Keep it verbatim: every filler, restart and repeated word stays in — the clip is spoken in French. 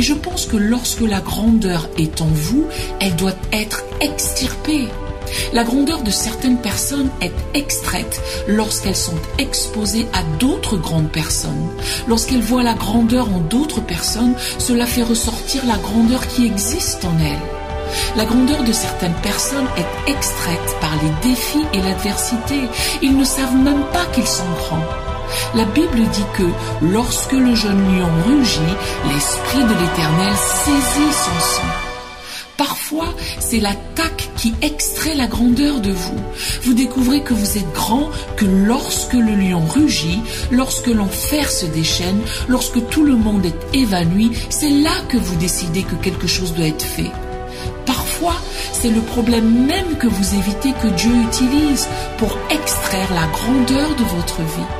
Et je pense que lorsque la grandeur est en vous, elle doit être extirpée. La grandeur de certaines personnes est extraite lorsqu'elles sont exposées à d'autres grandes personnes. Lorsqu'elles voient la grandeur en d'autres personnes, cela fait ressortir la grandeur qui existe en elles. La grandeur de certaines personnes est extraite par les défis et l'adversité. Ils ne savent même pas qu'ils sont grands. La Bible dit que lorsque le jeune lion rugit, l'Esprit de l'Éternel saisit son sang. Parfois, c'est l'attaque qui extrait la grandeur de vous. Vous découvrez que vous êtes grand que lorsque le lion rugit, lorsque l'enfer se déchaîne, lorsque tout le monde est évanoui, c'est là que vous décidez que quelque chose doit être fait. Parfois, c'est le problème même que vous évitez que Dieu utilise pour extraire la grandeur de votre vie.